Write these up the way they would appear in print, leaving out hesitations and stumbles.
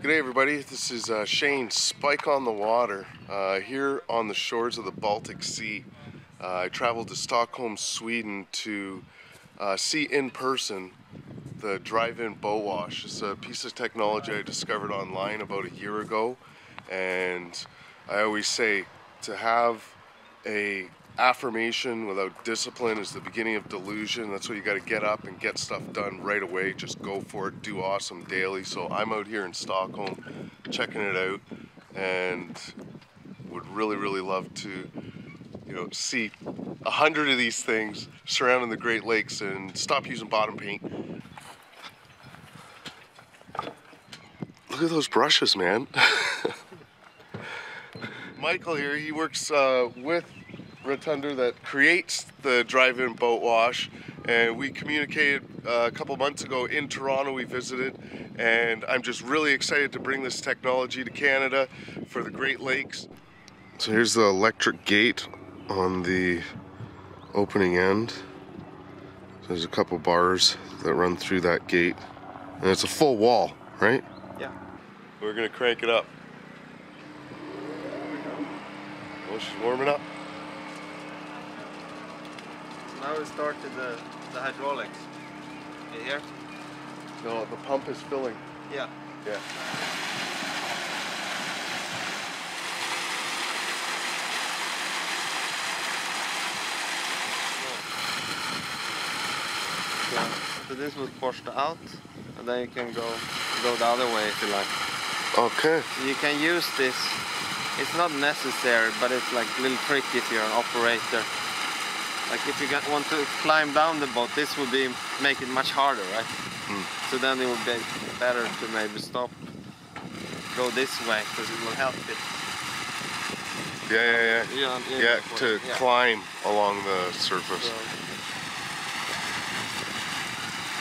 G'day everybody, this is Shane Spike on the Water here on the shores of the Baltic Sea. I traveled to Stockholm, Sweden to see in person the drive-in bow wash. It's a piece of technology I discovered online about a year ago, and I always say to have an affirmation without discipline is the beginning of delusion. That's why you got to get up and get stuff done right away. Just go for it, do awesome daily. So I'm out here in Stockholm checking it out, and would really love to, you know, see 100 of these things surrounding the Great Lakes and stop using bottom paint. Look at those brushes, man. Michael here, he works with RentUnder that creates the drive-in boat wash, and we communicated a couple months ago in Toronto. We visited, and I'm just really excited to bring this technology to Canada for the Great Lakes. So here's the electric gate on the opening end. So there's a couple bars that run through that gate, and it's a full wall, right? Yeah. We're gonna crank it up. Oh, she's warming up. Now we started the hydraulics. You hear? No, the pump is filling. Yeah. Yeah. So this was pushed out, and then you can go the other way if you like. Okay. You can use this. It's not necessary, but it's like a little trick if you're an operator. Like if you want to climb down the boat, this would be make it much harder, right? Mm. So then it would be better to maybe stop, go this way, because it will help it. Yeah, to climb along the surface. So,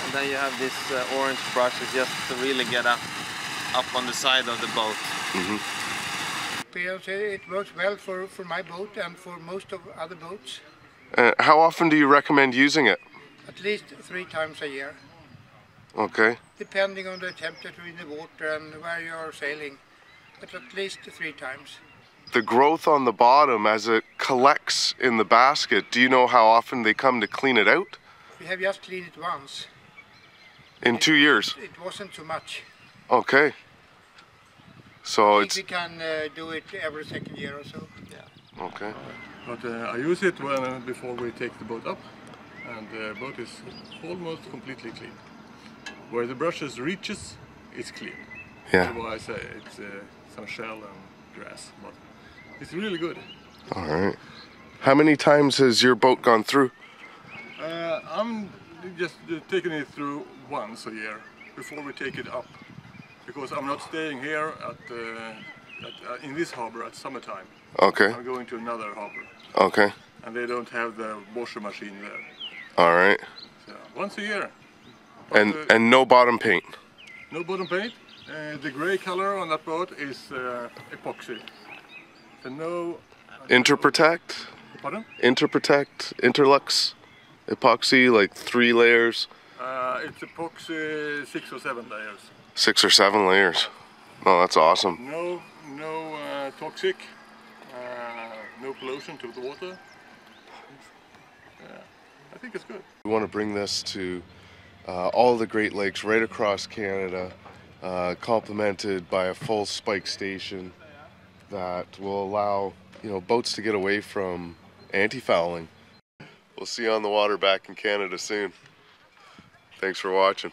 and then you have this orange brush, it's just to really get up on the side of the boat. Mm-hmm. It works well for my boat and for most of other boats. How often do you recommend using it? At least 3 times a year. Okay. Depending on the temperature in the water and where you are sailing, but at least 3 times. The growth on the bottom as it collects in the basket, do you know how often they come to clean it out? We have just cleaned it once. In 2 years? It wasn't too much. Okay. So it's... We can do it every 2nd year or so. Yeah. Okay. But I use it before we take the boat up, and the boat is almost completely clean. Where the brushes reaches, it's clean. Yeah. Otherwise, it's some shell and grass, but it's really good. All right. How many times has your boat gone through? I'm just taking it through once a year before we take it up, because I'm not staying here in this harbor at summertime. Okay. I'm going to another harbor. Okay. And they don't have the washer machine there. All right. So once a year. And no bottom paint. No bottom paint. The gray color on that boat is epoxy. So no. Interprotect. Pardon? Interprotect, Interlux, epoxy, like 3 layers. It's epoxy 6 or 7 layers. 6 or 7 layers. Oh, that's awesome. No toxic. No pollution to the water. Yeah, I think it's good. We want to bring this to all the Great Lakes right across Canada, complemented by a full spike station that will allow, you know, boats to get away from anti-fouling. We'll see you on the water back in Canada soon. Thanks for watching.